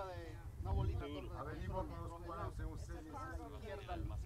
arriba de una bolita. Sí. Averiguo con los cubanos en un 6 izquierda.